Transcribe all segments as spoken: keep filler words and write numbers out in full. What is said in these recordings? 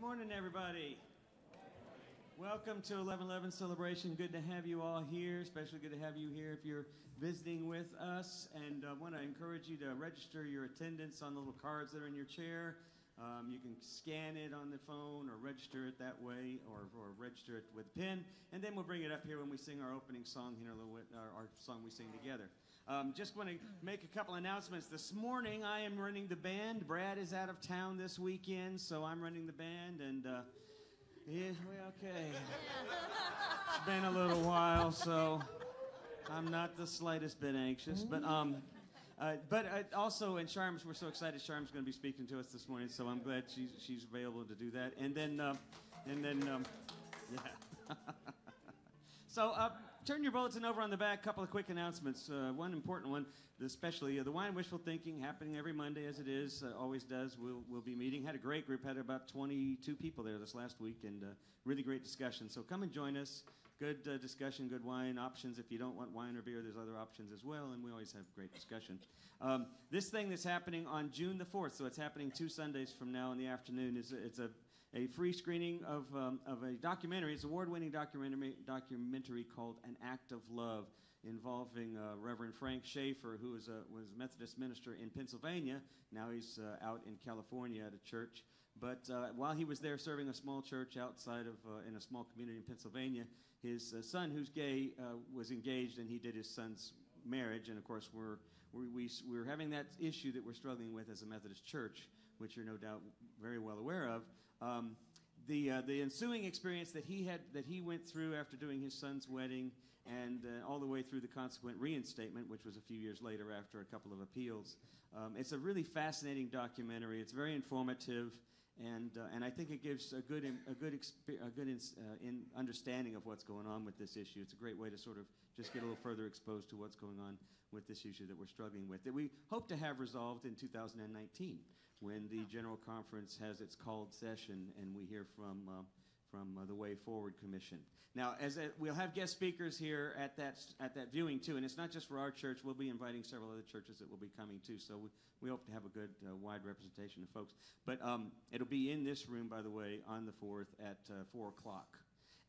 Good morning, everybody. Welcome to eleven eleven Celebration. Good to have you all here, especially good to have you here if you're visiting with us. And I uh, want to encourage you to register your attendance on the little cards that are in your chair. Um, you can scan it on the phone or register it that way, or, or register it with pen. And then we'll bring it up here when we sing our opening song here, a little bit, our, our song we sing together. Um, just want to make a couple announcements. This morning I am running the band. Brad is out of town this weekend, so I'm running the band. And... Uh, Yeah, well, okay. It's been a little while, so I'm not the slightest bit anxious. But um, uh, but I also, and Charme's, we're so excited. Charme's going to be speaking to us this morning, so I'm glad she's she's available to do that. And then, uh, and then, um, yeah. So uh, turn your bulletin over on the back. A couple of quick announcements. Uh, one important one, especially uh, the Wine Wishful Thinking, happening every Monday as it is, uh, always does. We'll, we'll be meeting. Had a great group. Had about twenty-two people there this last week, and uh, really great discussion. So come and join us. Good uh, discussion, good wine options. If you don't want wine or beer, there's other options as well, and we always have great discussion. Um, this thing that's happening on June the fourth, so it's happening two Sundays from now in the afternoon, is it's a A free screening of, um, of a documentary. It's an award-winning documentary, documentary called An Act of Love, involving uh, Reverend Frank Schaefer, who is a, was a Methodist minister in Pennsylvania. Now he's uh, out in California at a church. But uh, while he was there serving a small church outside of, uh, in a small community in Pennsylvania, his uh, son, who's gay, uh, was engaged, and he did his son's marriage. And, of course, we're, we, we, we're having that issue that we're struggling with as a Methodist church, which you're no doubt very well aware of. Um, the uh, the ensuing experience that he had that he went through after doing his son's wedding, and uh, all the way through the consequent reinstatement, which was a few years later after a couple of appeals. Um, it's a really fascinating documentary. It's very informative, and uh, and I think it gives a good a good exp- a good in, uh, in understanding of what's going on with this issue. It's a great way to sort of just get a little further exposed to what's going on with this issue that we're struggling with, that we hope to have resolved in two thousand nineteen. When the General Conference has its called session, and we hear from uh, from uh, the Way Forward Commission. Now, as a, we'll have guest speakers here at that at that viewing too, and it's not just for our church. We'll be inviting several other churches that will be coming too. So we, we hope to have a good uh, wide representation of folks. But um, it'll be in this room, by the way, on the fourth at uh, four o'clock.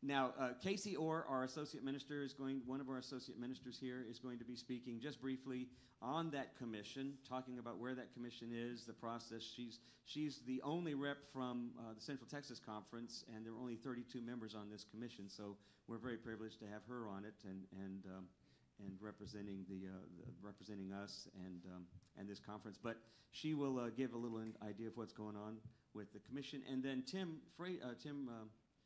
Now, uh, Casey Orr, our associate minister, is going. One of our associate ministers here is going to be speaking just briefly on that commission, talking about where that commission is, the process. She's she's the only rep from uh, the Central Texas Conference, and there are only thirty-two members on this commission, so we're very privileged to have her on it and and um, and representing the, uh, the representing us and um, and this conference. But she will uh, give a little in- idea of what's going on with the commission, and then Tim Fra- uh, Tim uh,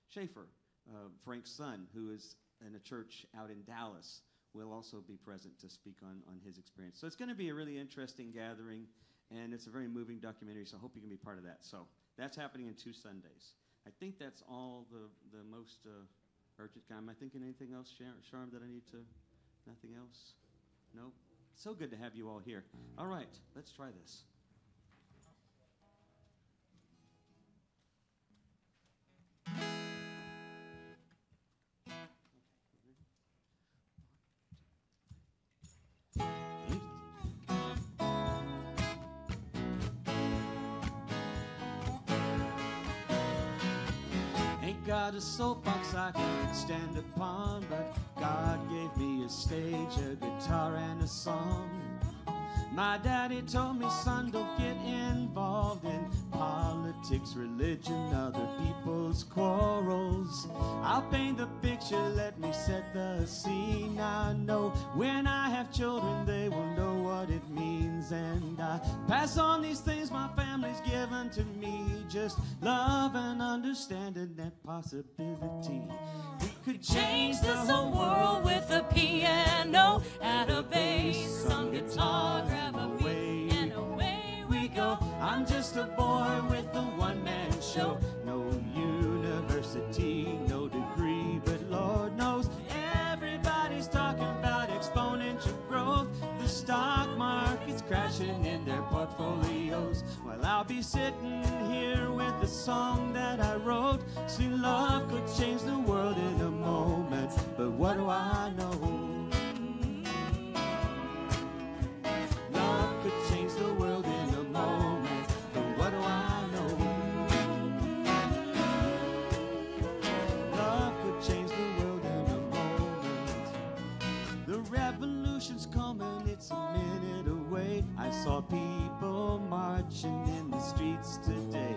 Schaefer. Uh, Frank's son, who is in a church out in Dallas, will also be present to speak on, on his experience. So it's going to be a really interesting gathering, and it's a very moving documentary, so I hope you can be part of that. So that's happening in two Sundays. I think that's all the, the most uh, urgent. Am I thinking anything else, Charm, that I need to? Nothing else? Nope. So good to have you all here. All right, let's try this. Got a soapbox I can stand upon, but God gave me a stage, a guitar, and a song. My daddy told me, son, don't get involved in politics, religion, other people's quarrels. I'll paint the picture, let me set the scene. I know when I have children, they will know what it means. And I pass on these things my family's given to me. Just love and understanding that possibility. We could change this whole world with a piano and a bass, some guitar, grab a beat, and away we go. I'm just a boy with a one-man show. No university, no degree, but Lord knows everybody's talking about exponential growth. The stock market's crashing in their portfolios. Well, I'll be sitting here with a song that I wrote. See, love could change the world in a moment, but what do I know? Love could change the world in a moment, but what do I know? saw people marching in the streets today.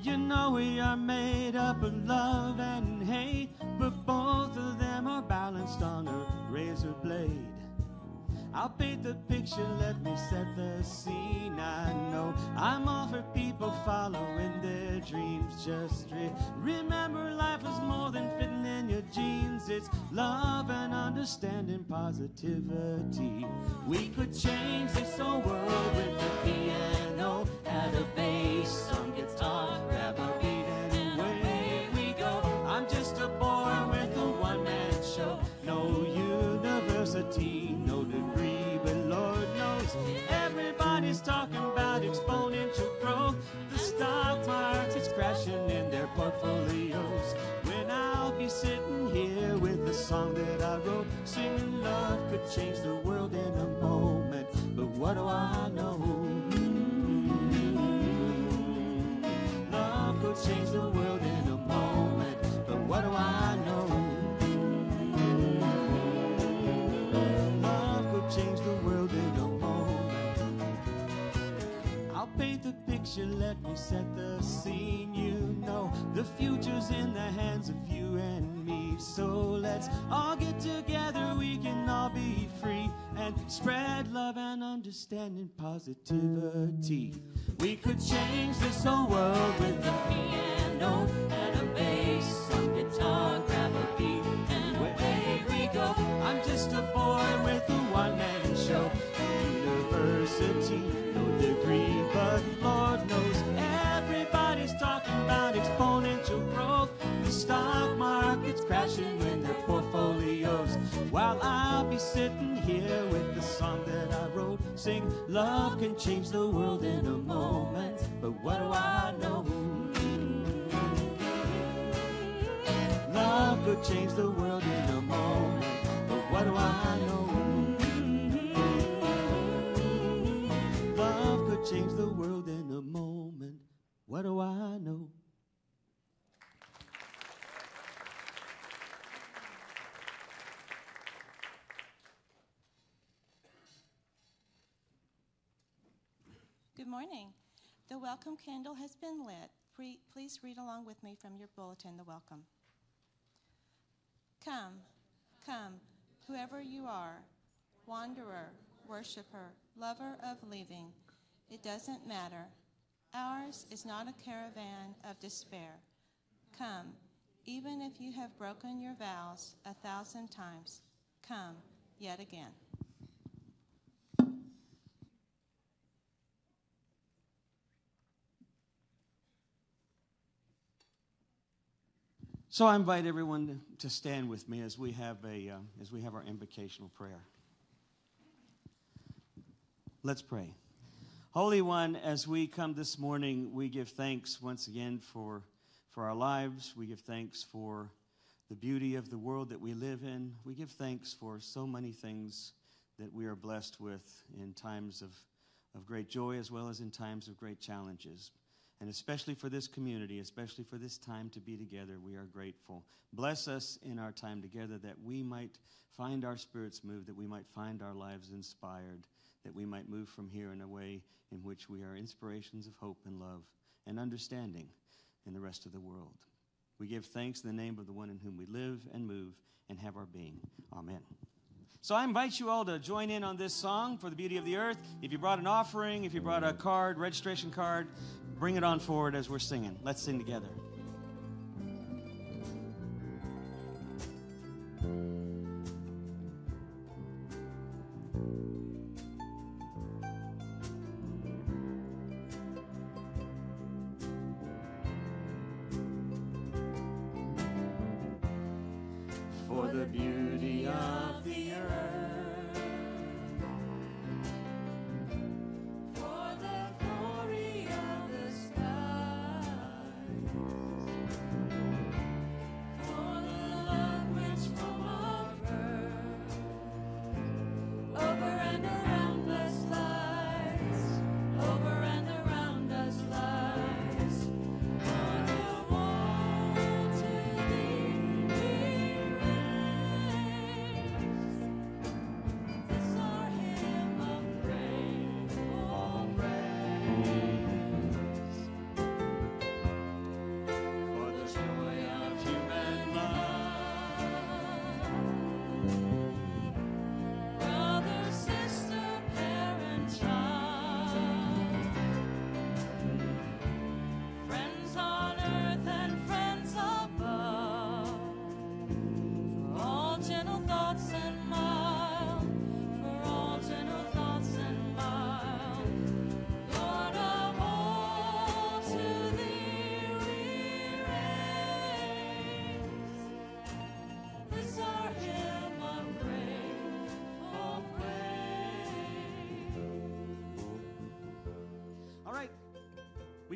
You know we are made up of love and hate, but both of them are balanced on a razor blade. I'll paint the picture, let me set the scene. I know I'm all for people following their dreams. Just re remember life is more than fitting in your jeans. It's love and understanding, positivity. We could change this whole world with the piano, add a bass, some guitar, grab a beat and away we go. I'm just a boy with a one-man show. No university, no degree, everybody's talking about exponential growth. The stock market's crashing in their portfolios. When I'll be sitting here with the song that I wrote, singing love could change the world in a moment. But what do I know? Mm-hmm. Love could change the world in a moment. But what do I know? Mm-hmm. Love could change the world in a paint the picture, let me set the scene. You know the future's in the hands of you and me, so let's all get together, we can all be free and spread love and understanding, positivity. We could change this whole world with a piano and a bass, some guitar, grab a beat and away we go. I'm just a boy with a one-man show. University, no degree, but Lord knows everybody's talking about exponential growth. The stock market's crashing in their portfolios, while I'll be sitting here with the song that I wrote, sing love can change the world in a moment. But what do I know? Love could change the world in a moment. But what do I know? Change the world in a moment. What do I know? Good morning. The welcome candle has been lit. Pre please read along with me from your bulletin, the welcome. Come, come, whoever you are, wanderer, worshiper, lover of leaving, it doesn't matter. Ours is not a caravan of despair. Come, even if you have broken your vows a thousand times, come yet again. So I invite everyone to stand with me as we have a uh, as we have our invocational prayer. Let's pray. Holy One, as we come this morning, we give thanks once again for, for our lives. We give thanks for the beauty of the world that we live in. We give thanks for so many things that we are blessed with in times of, of great joy as well as in times of great challenges. And especially for this community, especially for this time to be together, we are grateful. Bless us in our time together that we might find our spirits moved, that we might find our lives inspired, that we might move from here in a way in which we are inspirations of hope and love and understanding in the rest of the world. We give thanks in the name of the one in whom we live and move and have our being. Amen. So I invite you all to join in on this song for the beauty of the earth. If you brought an offering, if you brought a card, registration card, bring it on forward as we're singing. Let's sing together.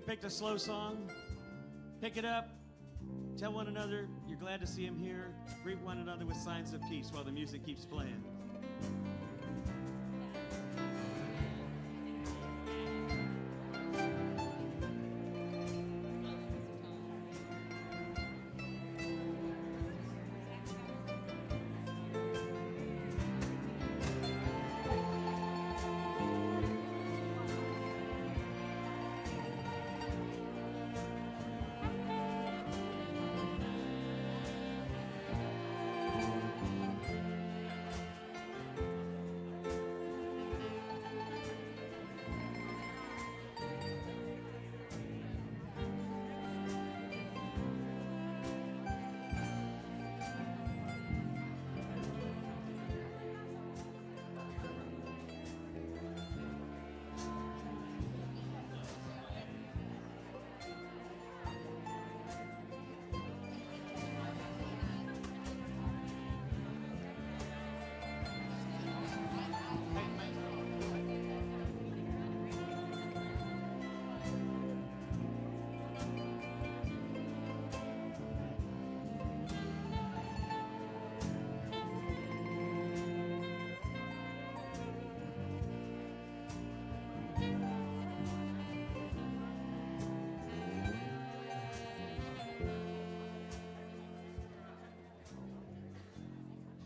picked a slow song, pick it up, tell one another you're glad to see him here, greet one another with signs of peace while the music keeps playing.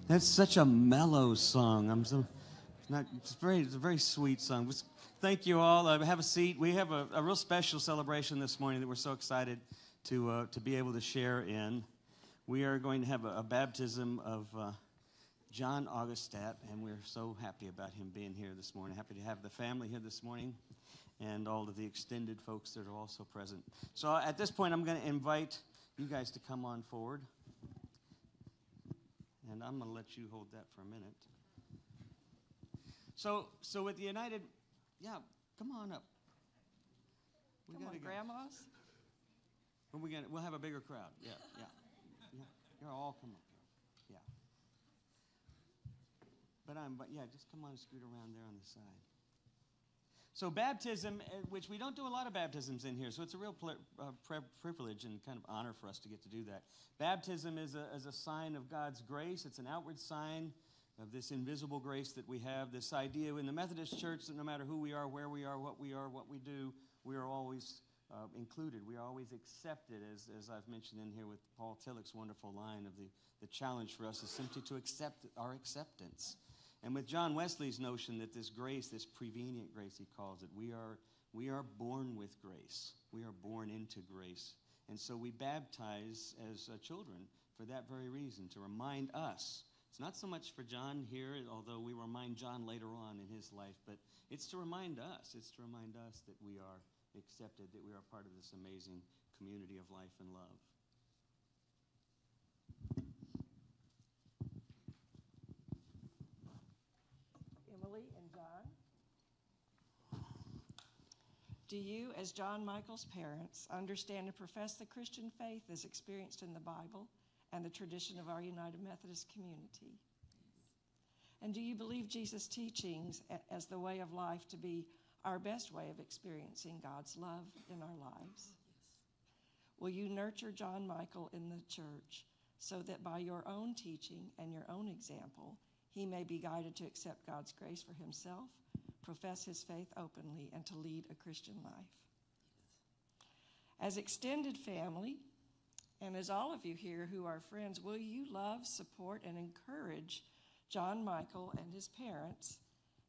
That's such a mellow song. I'm so, not, it's, very, it's a very sweet song. Thank you all. Uh, have a seat. We have a, a real special celebration this morning that we're so excited to uh, to be able to share in. We are going to have a, a baptism of uh, John Augustat, and we're so happy about him being here this morning. Happy to have the family here this morning and all of the extended folks that are also present. So at this point, I'm going to invite you guys to come on forward. And I'm going to let you hold that for a minute. So, so with the United, yeah, come on up. We come on, go. Grandmas. When we get, we'll have a bigger crowd. Yeah, yeah, yeah. You're all come up here. Yeah. But I'm, but yeah, just come on and scoot around there on the side. So baptism, which we don't do a lot of baptisms in here, so it's a real pl- uh, pre- privilege and kind of honor for us to get to do that. Baptism is a, is a sign of God's grace. It's an outward sign of this invisible grace that we have, this idea in the Methodist Church that no matter who we are, where we are, what we are, what we do, we are always uh, included. We are always accepted, as, as I've mentioned in here with Paul Tillich's wonderful line of the, the challenge for us is simply to accept our acceptance. And with John Wesley's notion that this grace, this prevenient grace, he calls it, we are we are born with grace. We are born into grace. And so we baptize as uh, children for that very reason, to remind us. It's not so much for John here, although we remind John later on in his life, but it's to remind us. It's to remind us that we are accepted, that we are part of this amazing community of life and love. And John, do you, as John Michael's parents, understand and profess the Christian faith as experienced in the Bible and the tradition of our United Methodist community? Yes. And do you believe Jesus' teachings as the way of life to be our best way of experiencing God's love in our lives? Yes. Will you nurture John Michael in the church so that by your own teaching and your own example, he may be guided to accept God's grace for himself, profess his faith openly, and to lead a Christian life? As extended family, and as all of you here who are friends, will you love, support, and encourage John Michael and his parents?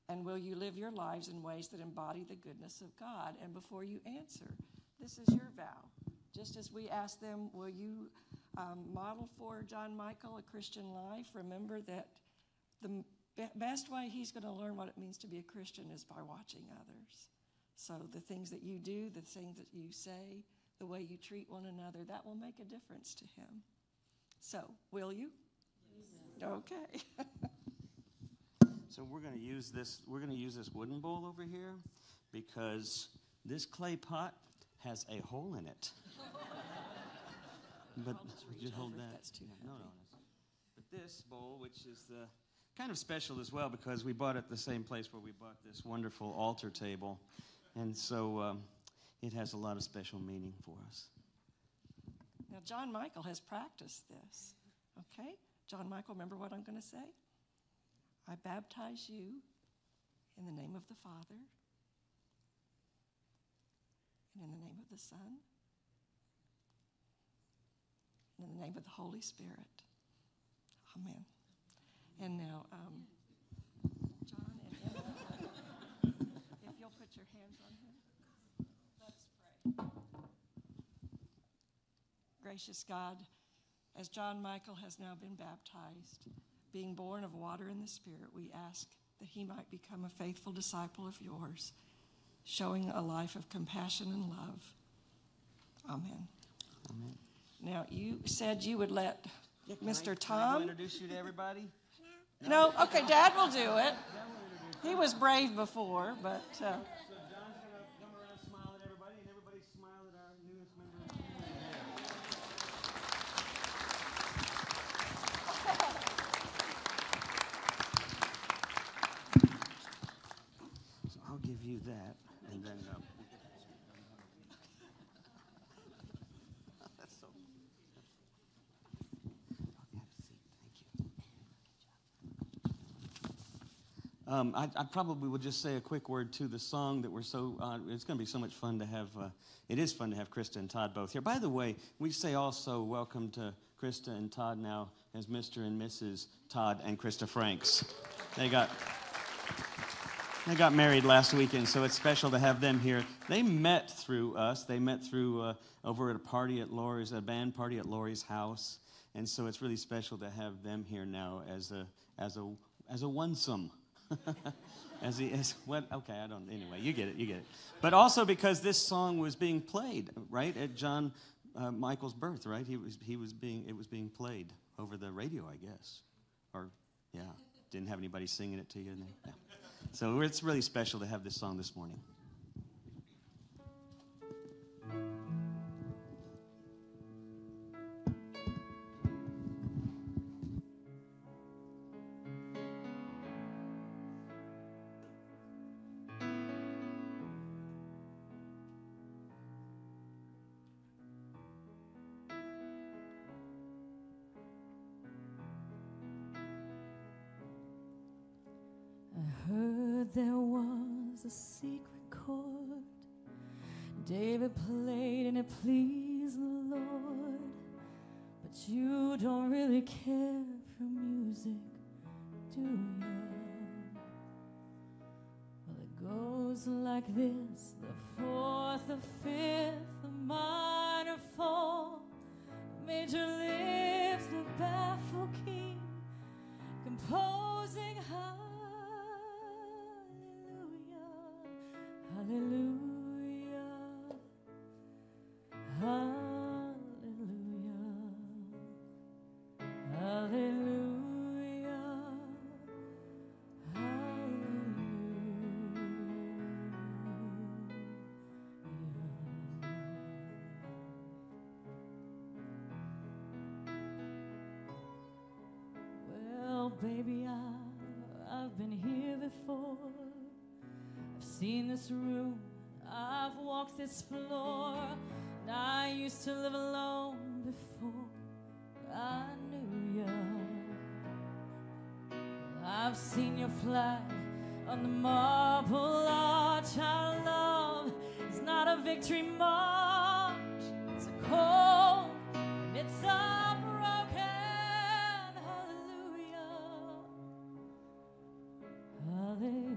And will you live your lives in ways that embody the goodness of God? And before you answer, this is your vow. Just as we ask them, will you um, model for John Michael a Christian life? Remember that the best way he's going to learn what it means to be a Christian is by watching others. So the things that you do, the things that you say, the way you treat one another, that will make a difference to him. So, will you? Yes. Okay. So we're going to use this. We're going to use this wooden bowl over here because this clay pot has a hole in it. But would you hold that? That's too heavy. No, no, no. But this bowl, which is the kind of special as well because we bought it at the same place where we bought this wonderful altar table. And so um, it has a lot of special meaning for us. Now, John Michael has practiced this, okay? John Michael, remember what I'm going to say? I baptize you in the name of the Father and in the name of the Son and in the name of the Holy Spirit. Amen. And now, um, John and Emily, if you'll put your hands on him, let us pray. Gracious God, as John Michael has now been baptized, being born of water and the Spirit, we ask that he might become a faithful disciple of yours, showing a life of compassion and love. Amen. Amen. Now, you said you would let Mister Tom. Can I introduce you to everybody? No? no? Okay, Dad will do it. He was brave before, but... Uh, that and then um, that's so I'll have a seat. Thank you. Um, I, I probably would just say a quick word to the song that we're so uh, it's going to be so much fun to have uh, it is fun to have Krista and Todd both here. By the way, we say also welcome to Krista and Todd now as Mister and Missus Todd and Krista Franks. They got They got married last weekend, so it's special to have them here. They met through us. They met through uh, over at a party at Laurie's, a band party at Laurie's house, and so it's really special to have them here now as a as a as a onesome. as a, as what? Okay, I don't. Anyway, you get it. You get it. But also because this song was being played right at John uh, Michael's birth. Right, he was he was being it was being played over the radio, I guess, or yeah, didn't have anybody singing it to you. Then. Yeah. So it's really special to have this song this morning. Secret chord David played and it pleased the Lord, but you don't really care for music, do you? Well, it goes like this: the fourth, the fifth, the minor fall, major lift, the baffled king composing high. Hallelujah, hallelujah, hallelujah, hallelujah. Well, baby, I, I've been here before. Seen this room, I've walked this floor, and I used to live alone before I knew you. I've seen your flag on the Marble Arch. Our love is not a victory march, it's a cold and it's a broken hallelujah, hallelujah.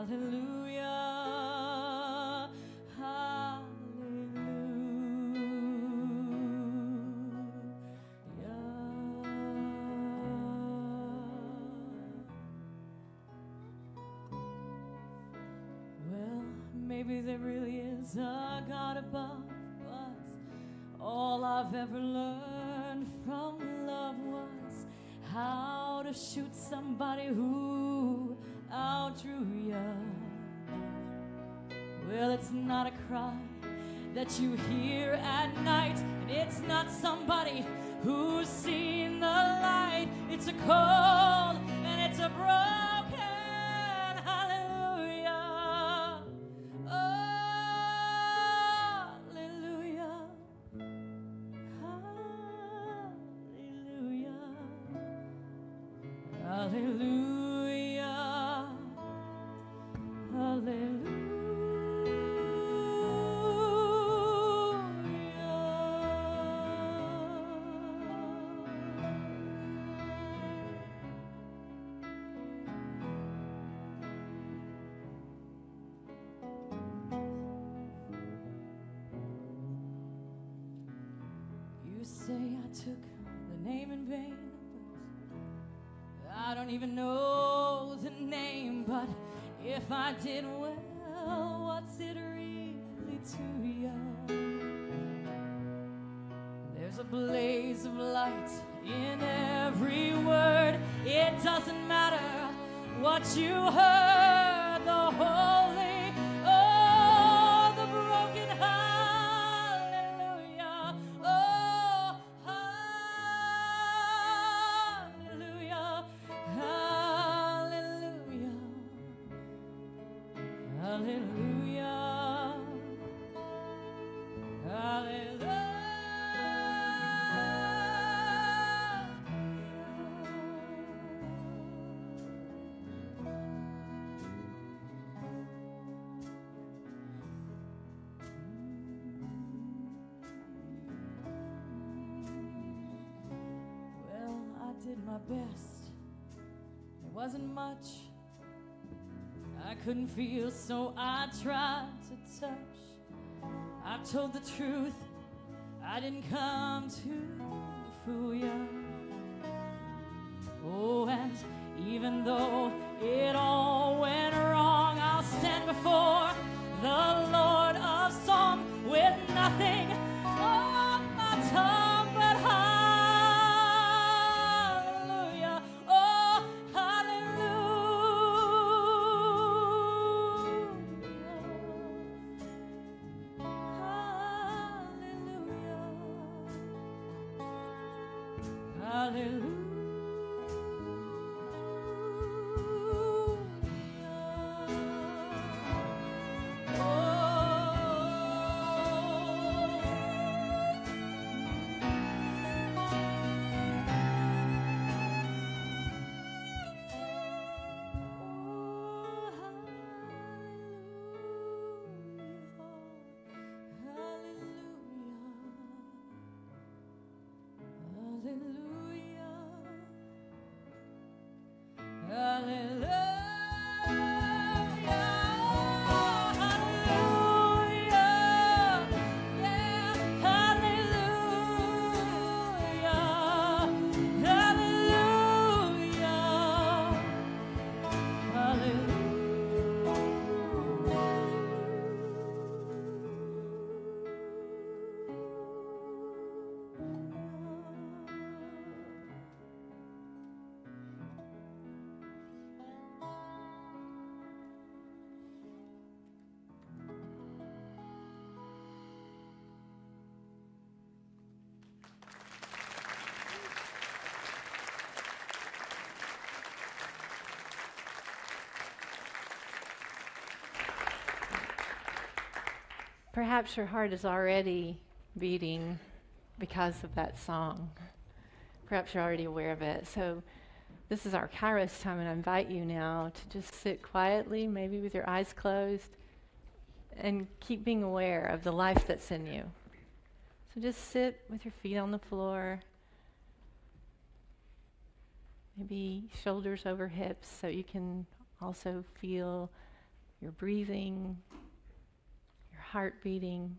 Hallelujah, hallelujah. Well, maybe there really is a God above us. All I've ever learned from love was how to shoot somebody who outdrew you. Well, it's not a cry that you hear at night, and it's not somebody who's seen the light. It's a cold and it's a broken hallelujah. Oh, hallelujah. Hallelujah. Hallelujah. Hallelujah. Took the name in vain, but I don't even know the name, but if I did well, what's it really to you? There's a blaze of light in every word. It doesn't matter what you heard, the holy. Best. It wasn't much. I couldn't feel, so I tried to touch. I told the truth. I didn't come to fool you. Oh, and even though it all went wrong, I'll stand before the Lord of song with nothing on my tongue. Perhaps your heart is already beating because of that song. Perhaps you're already aware of it. So this is our Kairos time, and I invite you now to just sit quietly, maybe with your eyes closed, and keep being aware of the life that's in you. So just sit with your feet on the floor, maybe shoulders over hips, so you can also feel your breathing, heart beating,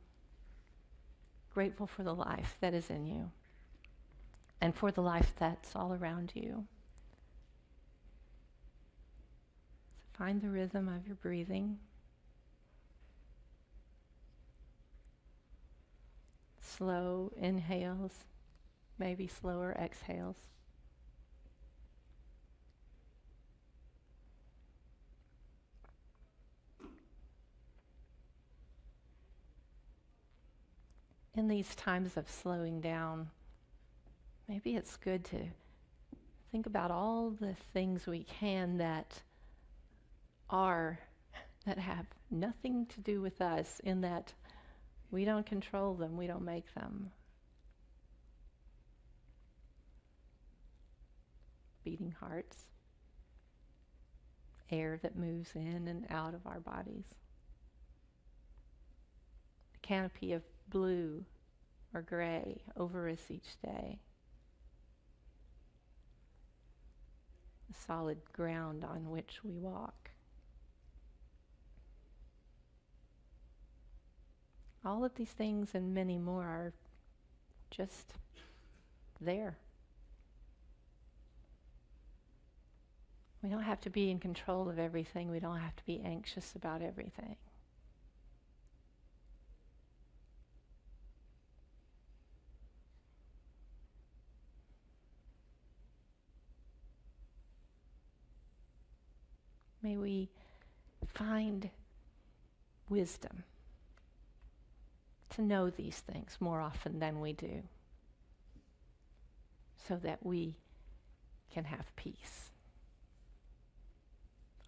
grateful for the life that is in you and for the life that's all around you. So find the rhythm of your breathing. Slow inhales, maybe slower exhales. In these times of slowing down, maybe it's good to think about all the things we can that are, that have nothing to do with us, in that we don't control them, we don't make them. Beating hearts, air that moves in and out of our bodies, the canopy of blue or gray over us each day, the solid ground on which we walk. All of these things and many more are just there. We don't have to be in control of everything. We don't have to be anxious about everything. May we find wisdom to know these things more often than we do, so that we can have peace.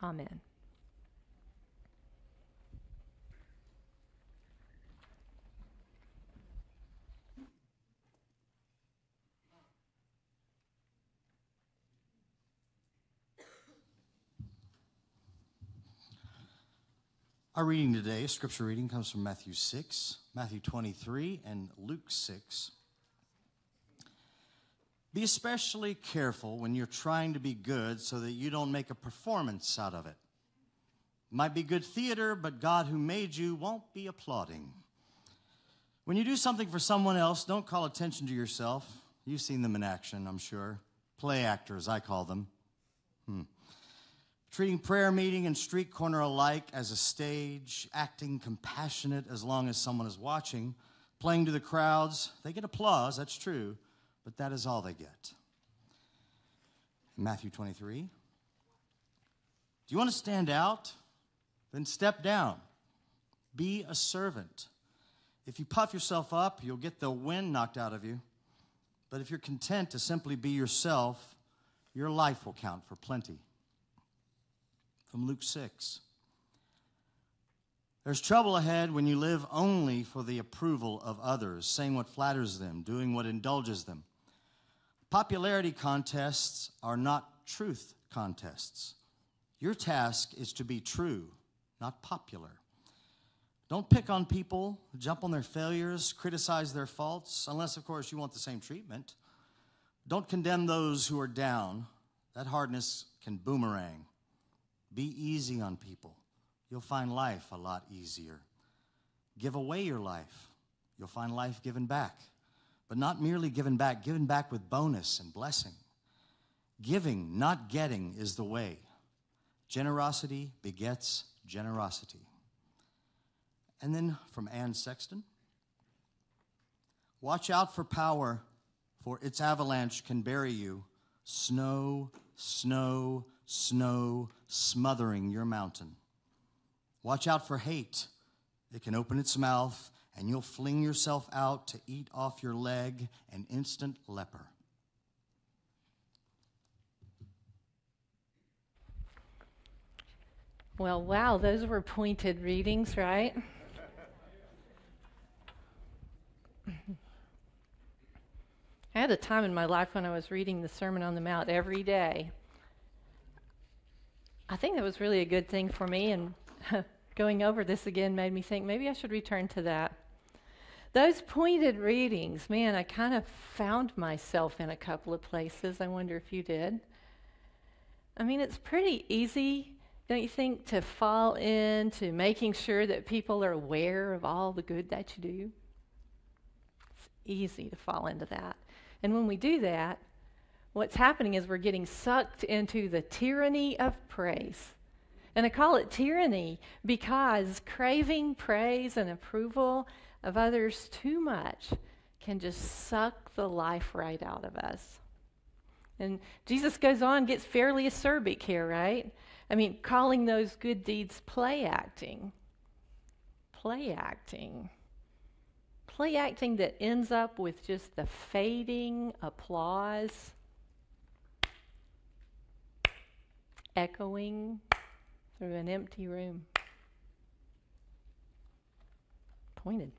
Amen. Our reading today, scripture reading, comes from Matthew six, Matthew twenty-three, and Luke six. Be especially careful when you're trying to be good so that you don't make a performance out of it. Might be good theater, but God who made you won't be applauding. When you do something for someone else, don't call attention to yourself. You've seen them in action, I'm sure. Play actors, I call them. Hmm. Treating prayer meeting and street corner alike as a stage, acting compassionate as long as someone is watching, playing to the crowds. They get applause, that's true, but that is all they get. Matthew twenty-three. Do you want to stand out? Then step down. Be a servant. If you puff yourself up, you'll get the wind knocked out of you. But if you're content to simply be yourself, your life will count for plenty. From Luke six. There's trouble ahead when you live only for the approval of others, saying what flatters them, doing what indulges them. Popularity contests are not truth contests. Your task is to be true, not popular. Don't pick on people, jump on their failures, criticize their faults, unless, of course, you want the same treatment. Don't condemn those who are down. That hardness can boomerang. Be easy on people. You'll find life a lot easier. Give away your life. You'll find life given back. But not merely given back, given back with bonus and blessing. Giving, not getting, is the way. Generosity begets generosity. And then from Anne Sexton. Watch out for power, for its avalanche can bury you. Snow, snow, snow smothering your mountain. Watch out for hate. It can open its mouth, and you'll fling yourself out to eat off your leg, an instant leper. Well, wow, those were pointed readings, right? I had a time in my life when I was reading the Sermon on the Mount every day. I think that was really a good thing for me, and going over this again made me think maybe I should return to that. Those pointed readings, man, I kind of found myself in a couple of places. I wonder if you did. I mean, it's pretty easy, don't you think, to fall into making sure that people are aware of all the good that you do. It's easy to fall into that. And when we do that, what's happening is we're getting sucked into the tyranny of praise. And I call it tyranny because craving praise and approval of others too much can just suck the life right out of us. And Jesus goes on, gets fairly acerbic here, right? I mean, calling those good deeds play acting. Play acting. play acting that ends up with just the fading applause, echoing through an empty room. Pointed.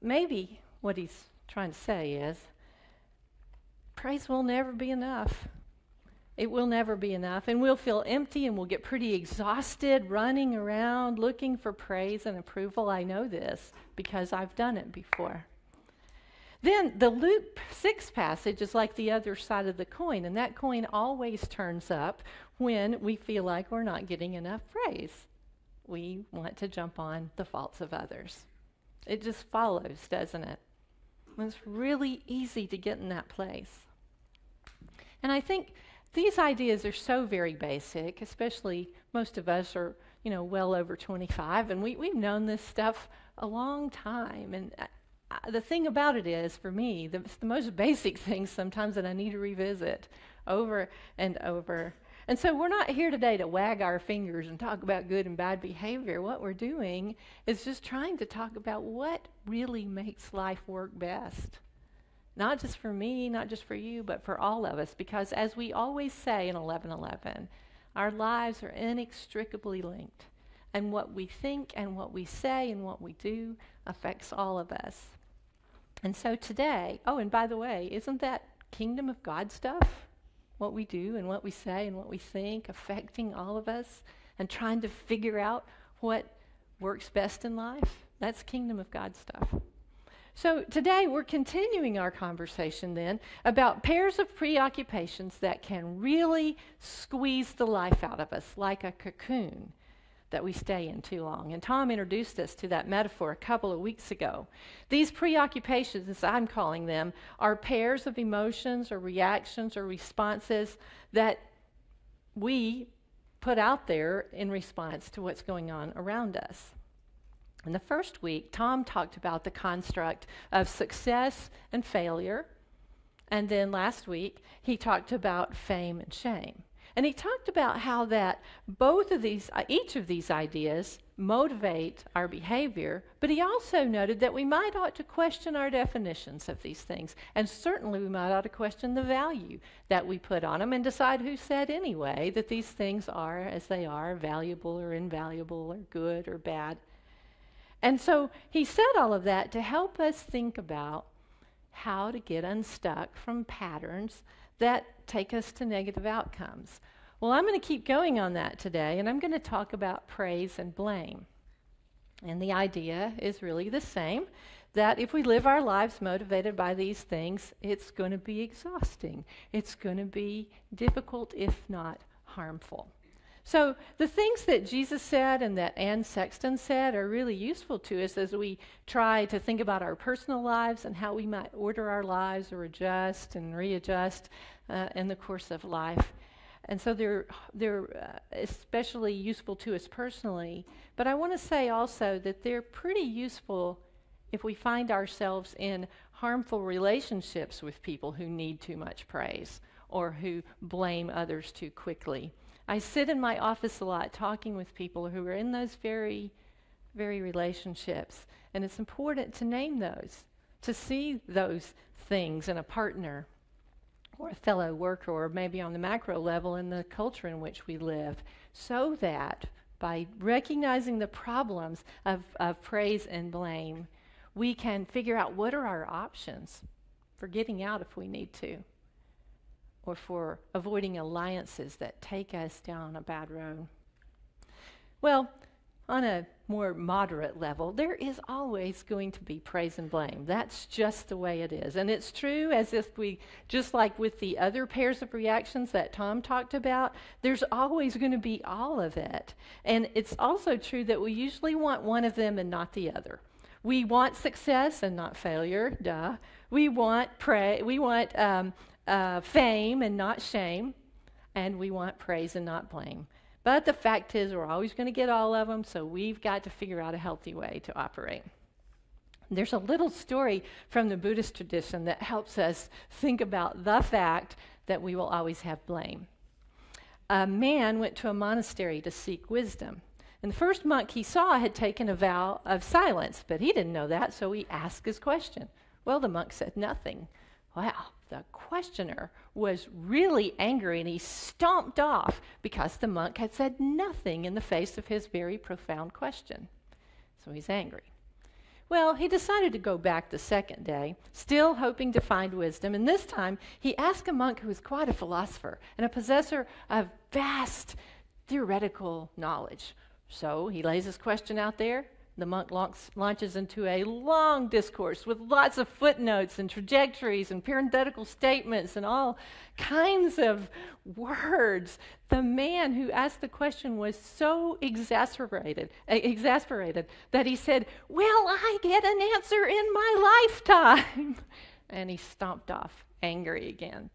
Maybe what he's trying to say is, praise will never be enough. It will never be enough, and we'll feel empty, and we'll get pretty exhausted running around looking for praise and approval. I know this because I've done it before. Then the Luke six passage is like the other side of the coin, and that coin always turns up when we feel like we're not getting enough praise. We want to jump on the faults of others. It just follows, doesn't it? And it's really easy to get in that place. And I think these ideas are so very basic, especially most of us are, you know, well over twenty-five, and we, we've known this stuff a long time. And I, I, the thing about it is, for me, the, the most basic things sometimes that I need to revisit over and over. And so we're not here today to wag our fingers and talk about good and bad behavior. What we're doing is just trying to talk about what really makes life work best. Not just for me, not just for you, but for all of us. Because as we always say in eleven eleven, our lives are inextricably linked. And what we think and what we say and what we do affects all of us. And so today, oh, and by the way, isn't that kingdom of God stuff? What we do and what we say and what we think affecting all of us, and trying to figure out what works best in life. That's kingdom of God stuff. So today we're continuing our conversation then about pairs of preoccupations that can really squeeze the life out of us, like a cocoon that we stay in too long. And Tom introduced us to that metaphor a couple of weeks ago. These preoccupations, as I'm calling them, are pairs of emotions or reactions or responses that we put out there in response to what's going on around us. In the first week, Tom talked about the construct of success and failure. And then last week, he talked about fame and shame. And he talked about how that both of these, uh, each of these ideas motivate our behavior, but he also noted that we might ought to question our definitions of these things, and certainly we might ought to question the value that we put on them and decide who said anyway that these things are as they are, valuable or invaluable or good or bad. And so he said all of that to help us think about how to get unstuck from patterns that take us to negative outcomes. Well, I'm going to keep going on that today, and I'm going to talk about praise and blame. And the idea is really the same, that if we live our lives motivated by these things, it's going to be exhausting. It's going to be difficult, if not harmful. So the things that Jesus said and that Anne Sexton said are really useful to us as we try to think about our personal lives and how we might order our lives or adjust and readjust uh, in the course of life. And so they're, they're especially useful to us personally. But I want to say also that they're pretty useful if we find ourselves in harmful relationships with people who need too much praise or who blame others too quickly. I sit in my office a lot talking with people who are in those very, very relationships. And it's important to name those, to see those things in a partner or a fellow worker, or maybe on the macro level in the culture in which we live, so that by recognizing the problems of, of praise and blame, we can figure out what are our options for getting out if we need to, or for avoiding alliances that take us down a bad road. Well, on a more moderate level, there is always going to be praise and blame. That's just the way it is. And it's true, as if we, just like with the other pairs of reactions that Tom talked about, there's always going to be all of it. And it's also true that we usually want one of them and not the other. We want success and not failure, duh. We want pra- we want, um, Uh, fame and not shame, and we want praise and not blame. But the fact is, we're always going to get all of them, so we've got to figure out a healthy way to operate. There's a little story from the Buddhist tradition that helps us think about the fact that we will always have blame. A man went to a monastery to seek wisdom. And the first monk he saw had taken a vow of silence, but he didn't know that, so he asked his question. Well, the monk said nothing. Wow, the questioner was really angry, and he stomped off because the monk had said nothing in the face of his very profound question. So he's angry. Well, he decided to go back the second day, still hoping to find wisdom, and this time he asked a monk who was quite a philosopher and a possessor of vast theoretical knowledge. So he lays his question out there. The monk launches into a long discourse with lots of footnotes and trajectories and parenthetical statements and all kinds of words. The man who asked the question was so exasperated, uh, exasperated that he said, "Will I get an answer in my lifetime?" And he stomped off, angry again.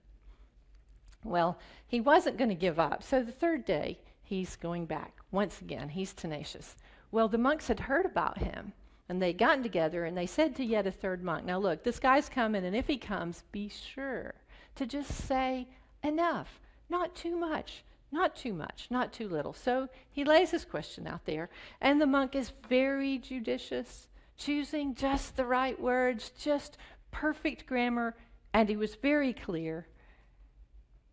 Well, he wasn't going to give up. So the third day, he's going back. Once again, he's tenacious. Well, the monks had heard about him, and they'd gotten together, and they said to yet a third monk, "Now look, this guy's coming, and if he comes, be sure to just say enough, not too much, not too much, not too little." So he lays his question out there, and the monk is very judicious, choosing just the right words, just perfect grammar, and he was very clear,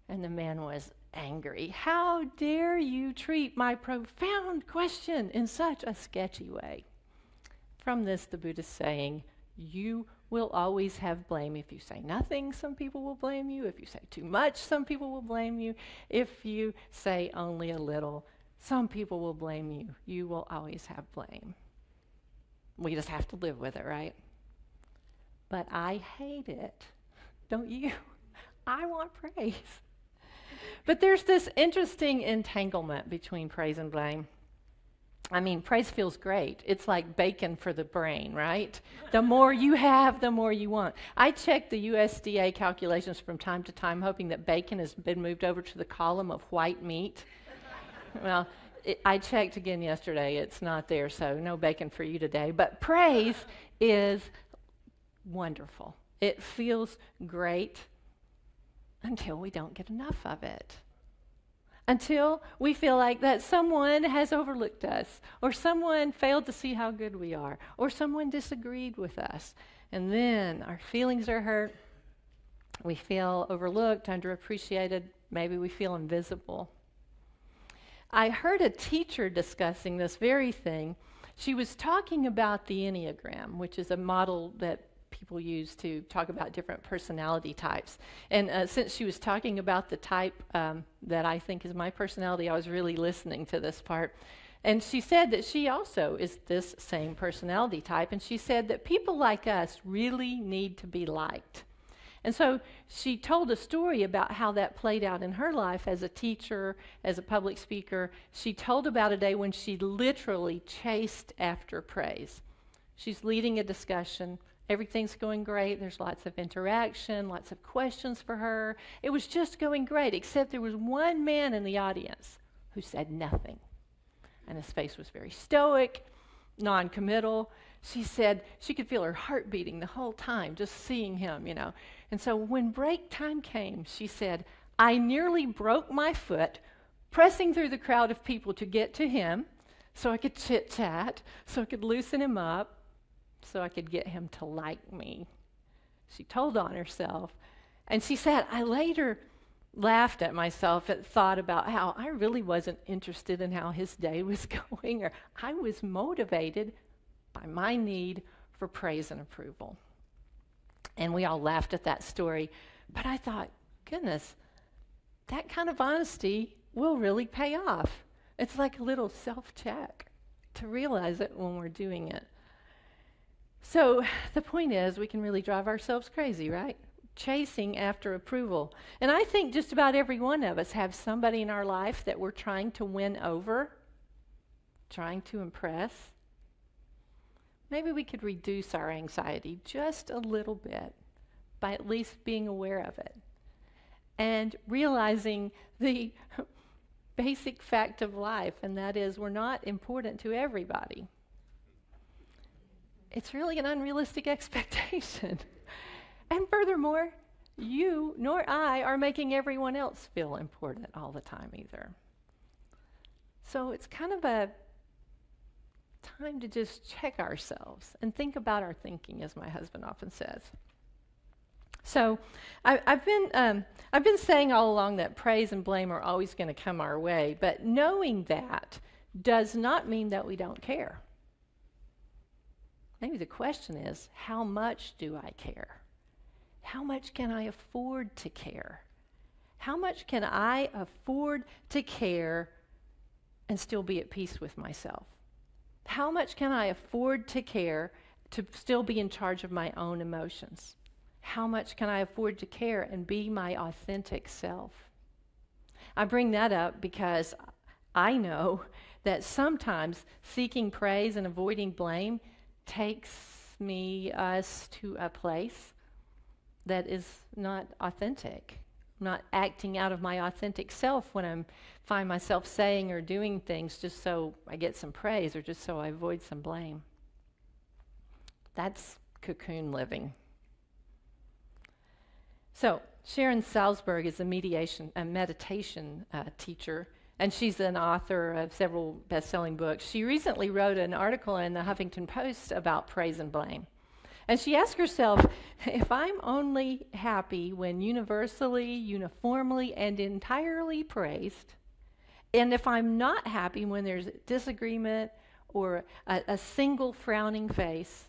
and the man was angry. "How dare you treat my profound question in such a sketchy way?" From this, the Buddha's saying, you will always have blame. If you say nothing, some people will blame you. If you say too much, some people will blame you. If you say only a little, some people will blame you. You will always have blame. We just have to live with it, right? But I hate it. Don't you? I want praise. But there's this interesting entanglement between praise and blame. I mean, praise feels great. It's like bacon for the brain, right? The more you have, the more you want. I check the U S D A calculations from time to time, hoping that bacon has been moved over to the column of white meat. Well, it, I checked again yesterday. It's not there, so no bacon for you today. But praise is wonderful. It feels great. Until we don't get enough of it. Until we feel like that someone has overlooked us, or someone failed to see how good we are, or someone disagreed with us. And then our feelings are hurt. We feel overlooked, underappreciated. Maybe we feel invisible. I heard a teacher discussing this very thing. She was talking about the Enneagram, which is a model that people use to talk about different personality types. And uh, since she was talking about the type um, that I think is my personality, I was really listening to this part. And she said that she also is this same personality type. And she said that people like us really need to be liked. And so she told a story about how that played out in her life as a teacher, as a public speaker. She told about a day when she literally chased after praise. She's leading a discussion. Everything's going great. There's lots of interaction, lots of questions for her. It was just going great, except there was one man in the audience who said nothing. And his face was very stoic, non-committal. She said she could feel her heart beating the whole time, just seeing him, you know. And so when break time came, she said, "I nearly broke my foot, pressing through the crowd of people to get to him so I could chit-chat, so I could loosen him up, so I could get him to like me." She told on herself. And she said, "I later laughed at myself and thought about how I really wasn't interested in how his day was going, or I was motivated by my need for praise and approval." And we all laughed at that story. But I thought, goodness, that kind of honesty will really pay off. It's like a little self-check to realize it when we're doing it. So the point is, we can really drive ourselves crazy, right? Chasing after approval. And I think just about every one of us have somebody in our life that we're trying to win over, trying to impress. Maybe we could reduce our anxiety just a little bit by at least being aware of it and realizing the basic fact of life, and that is we're not important to everybody. It's really an unrealistic expectation. And furthermore, you nor I are making everyone else feel important all the time either. So it's kind of a time to just check ourselves and think about our thinking, as my husband often says. So I, I've been um, I've been saying all along that praise and blame are always going to come our way, but knowing that does not mean that we don't care. Maybe the question is, how much do I care? How much can I afford to care? How much can I afford to care and still be at peace with myself? How much can I afford to care to still be in charge of my own emotions? How much can I afford to care and be my authentic self? I bring that up because I know that sometimes seeking praise and avoiding blame takes me, us, to a place that is not authentic. I'm not acting out of my authentic self when I find myself saying or doing things just so I get some praise or just so I avoid some blame. That's cocoon living. So Sharon Salzberg is a, mediation, a meditation uh, teacher, and she's an author of several best-selling books. She recently wrote an article in the Huffington Post about praise and blame. And she asked herself, if I'm only happy when universally, uniformly, and entirely praised, and if I'm not happy when there's disagreement or a, a single frowning face,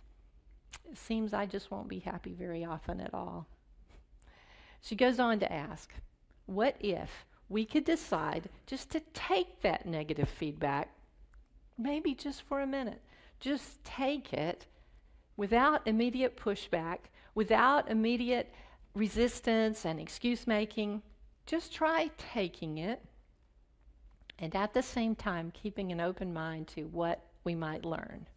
it seems I just won't be happy very often at all. She goes on to ask, what if we could decide just to take that negative feedback, maybe just for a minute, just take it without immediate pushback, without immediate resistance and excuse making, just try taking it and at the same time keeping an open mind to what we might learn.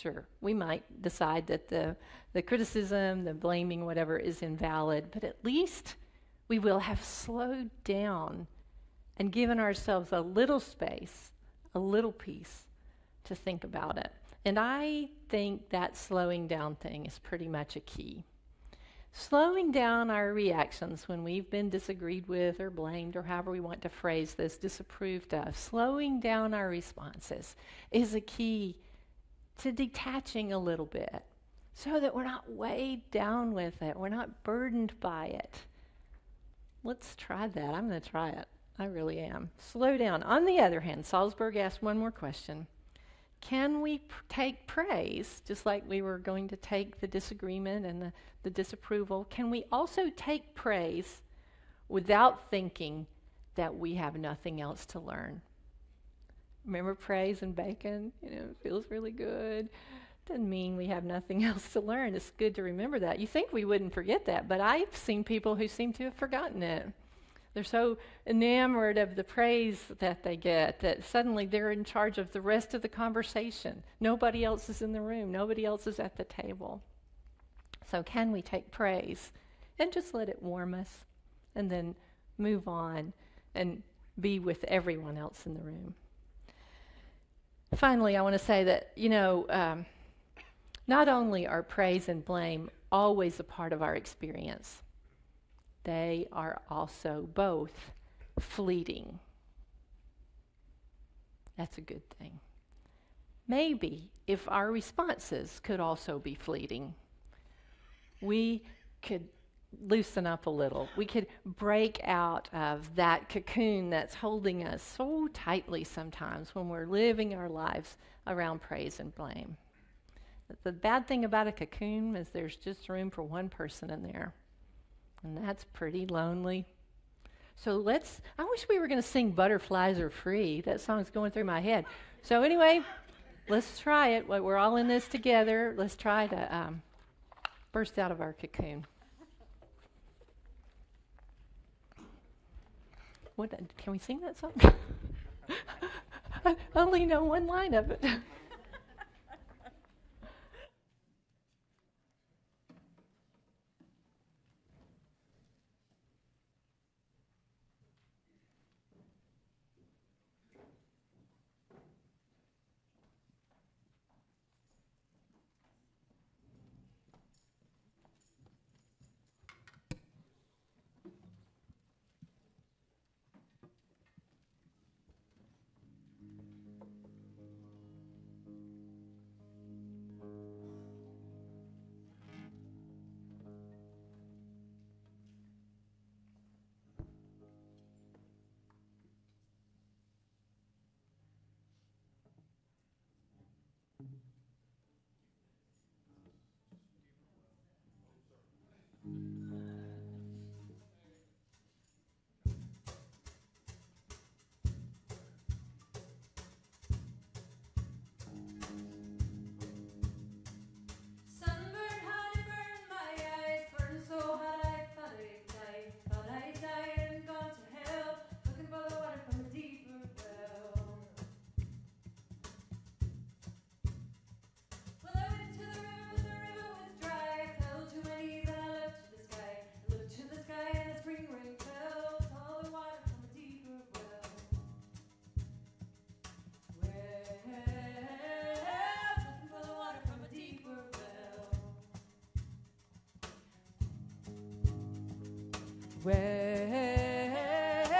Sure, we might decide that the, the criticism, the blaming, whatever is invalid, but at least we will have slowed down and given ourselves a little space, a little peace to think about it. And I think that slowing down thing is pretty much a key. Slowing down our reactions when we've been disagreed with or blamed or however we want to phrase this, disapproved of, slowing down our responses is a key to detaching a little bit so that we're not weighed down with it. We're not burdened by it. Let's try that. I'm going to try it. I really am. Slow down. On the other hand, Salzberg asked one more question. Can we pr- take praise, just like we were going to take the disagreement and the, the disapproval, can we also take praise without thinking that we have nothing else to learn? Remember praise and bacon? You know, it feels really good. Doesn't mean we have nothing else to learn. It's good to remember that. You think we wouldn't forget that, but I've seen people who seem to have forgotten it. They're so enamored of the praise that they get that suddenly they're in charge of the rest of the conversation. Nobody else is in the room. Nobody else is at the table. So can we take praise and just let it warm us and then move on and be with everyone else in the room? Finally, I want to say that, you know, um, not only are praise and blame always a part of our experience, they are also both fleeting. That's a good thing. Maybe if our responses could also be fleeting, we could loosen up a little. We could break out of that cocoon that's holding us so tightly sometimes when we're living our lives around praise and blame. The bad thing about a cocoon is there's just room for one person in there, and that's pretty lonely. So let's, I wish we were going to sing Butterflies Are Free. That song's going through my head. So anyway, let's try it. We're all in this together. Let's try to um, burst out of our cocoon. What, can we sing that song? I only know one line of it. Well, looking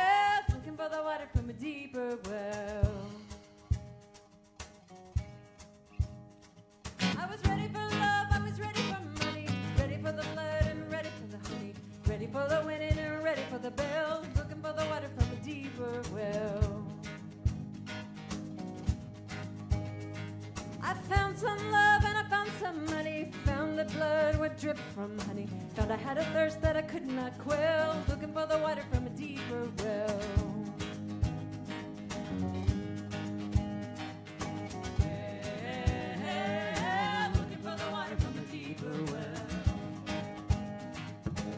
for the water from a deeper well. I was ready for love, I was ready for money, ready for the blood and ready for the honey, ready for the winning and ready for the bell, looking for the water from a deeper well. I found some love and I found some money, found that blood would drip from honey, found I had a thirst that I could not quell, looking for the water from a deeper well. Yeah, looking for the water from a deeper well. Yeah,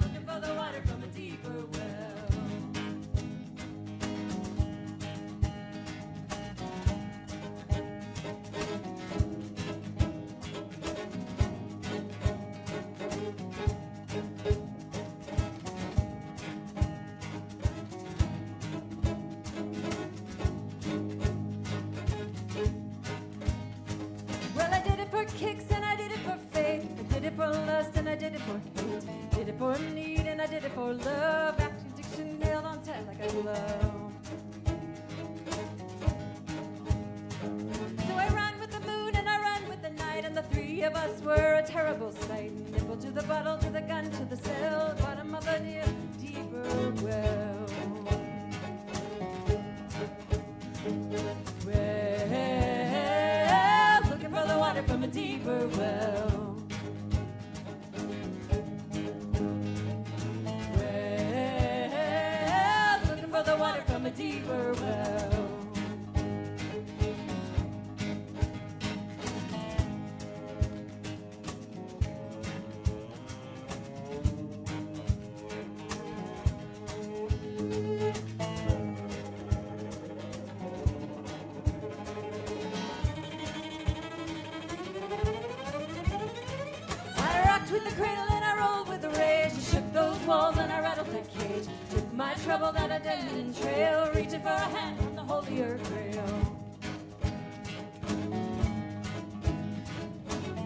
looking for the water from a deeper well. For love, action, diction, nailed on set like a glove. So I ran with the moon and I ran with the night, and the three of us were a terrible sight. Nipple to the bottle, to the gun, to the cell, bottom of the near deeper well. Well, looking for the water from a deeper well. A deeper well. I rocked with the cradle and I rolled with the rage. I shook those walls and I rattled the cage. My trouble down a dead end trail, reaching for a hand from the holier grail.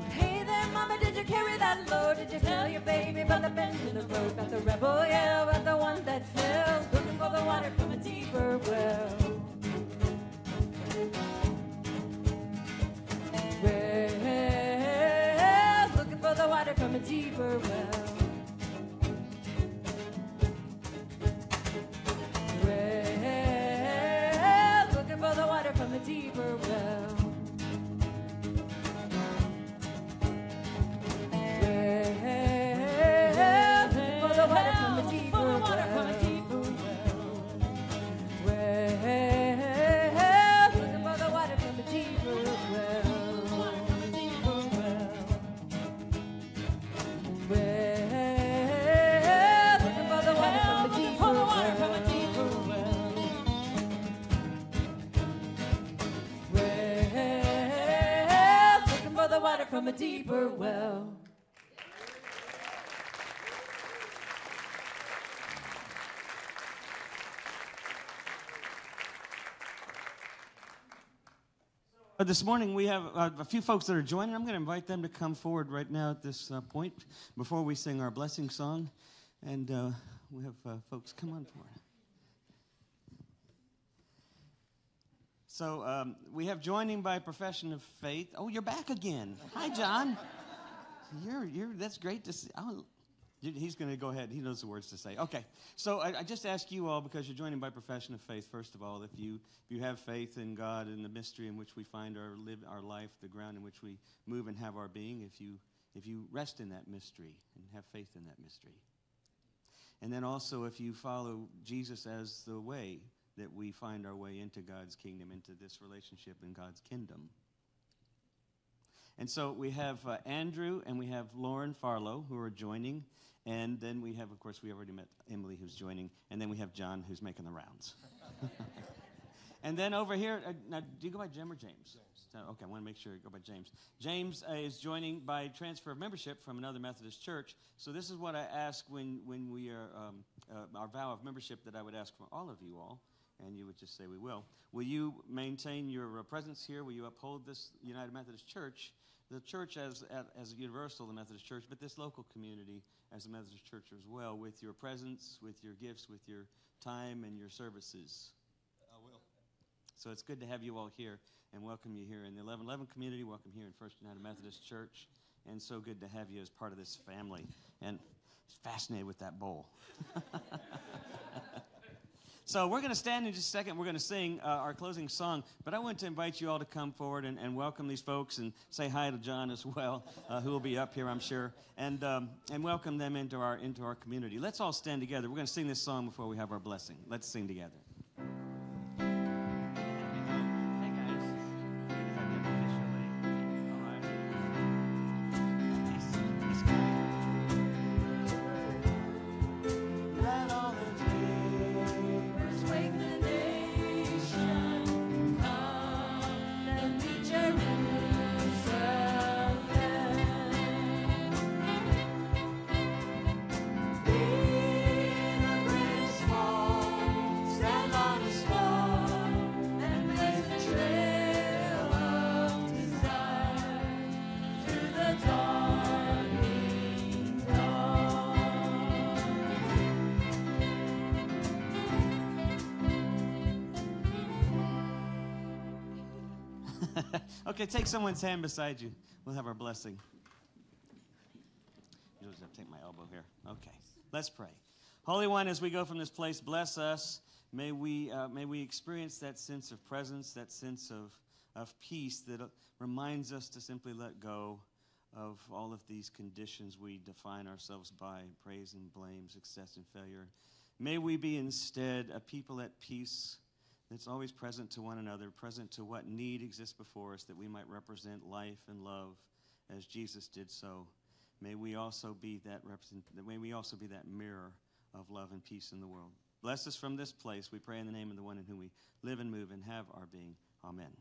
Hey there, mama, did you carry that load? Did you tell your baby about the bend in the road, about the rebel yell, about the one that fell, looking for the water from a deeper well? Well, looking for the water from a deeper well. From a deeper well. Well, for the water from a deeper well. Well, looking for the water from a deeper well. Well, looking for the water from a deeper well. Water from a deeper well. So this morning we have uh, a few folks that are joining. I'm going to invite them to come forward right now at this uh, point before we sing our blessing song. And uh, we have uh, folks come on forward. So um, we have joining by profession of faith. Oh, you're back again. Hi, John. You're you're. That's great to see. Oh, He's going to go ahead. He knows the words to say. Okay, so I, I just ask you all, because you're joining by profession of faith, first of all, if you if you have faith in God and the mystery in which we find our live our life, the ground in which we move and have our being, if you if you rest in that mystery and have faith in that mystery. And then also if you follow Jesus as the way that we find our way into God's kingdom, into this relationship in God's kingdom. And so we have uh, Andrew and we have Lauren Farlow who are joining. And then we have, of course, we already met Emily who's joining. And then we have John who's making the rounds. And then over here, uh, now do you go by Jim or James? James. Oh, okay, I want to make sure you go by James. James uh, is joining by transfer of membership from another Methodist church. So this is what I ask when, when we are, um, uh, our vow of membership that I would ask from all of you all. And you would just say we will. Will you maintain your uh, presence here? Will you uphold this United Methodist Church, the church as, as, as a universal, the Methodist Church, but this local community as a Methodist Church as well, with your presence, with your gifts, with your time and your services? I will. So it's good to have you all here and welcome you here in the eleven eleven community, welcome here in First United Methodist Church, and so good to have you as part of this family. And fascinated with that bowl. So we're going to stand in just a second. We're going to sing uh, our closing song. But I want to invite you all to come forward and, and welcome these folks and say hi to John as well, uh, who will be up here, I'm sure, and um, and welcome them into our into our community. Let's all stand together. We're going to sing this song before we have our blessing. Let's sing together. Okay, take someone's hand beside you. We'll have our blessing. You'll just have to take my elbow here. Okay, let's pray. Holy One, as we go from this place, bless us. May we, uh, may we experience that sense of presence, that sense of, of peace that reminds us to simply let go of all of these conditions we define ourselves by, praise and blame, success and failure. May we be instead a people at peace. It's always present to one another, present to what need exists before us, that we might represent life and love as Jesus did so. May we also be that represent, may we also be that mirror of love and peace in the world. Bless us from this place, we pray in the name of the one in whom we live and move and have our being. Amen.